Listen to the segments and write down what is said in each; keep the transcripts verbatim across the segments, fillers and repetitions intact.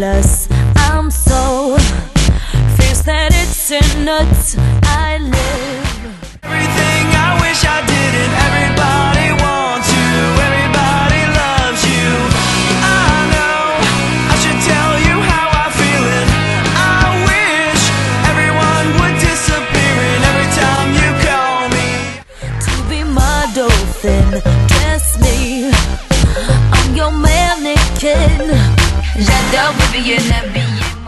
jealous. I'm so fierce that it's in nuts. I live everything I wish I didn't. Everybody wants you, everybody loves you. I know I should tell you how I feel it. I wish everyone would disappear. And every time you call me to be my dolphin, kiss me, I'm your mannequin. J'adore bébé, habillez-moi. J'adore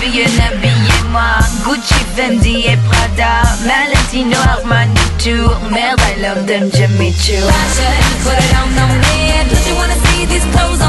bébé, habillez-moi. Gucci, Fendi et Prada, Valentino, Armani, Tour, Mel, I love them, Jimmy Choo. Fashion, put it on, no man. Don't you wanna see these clothes?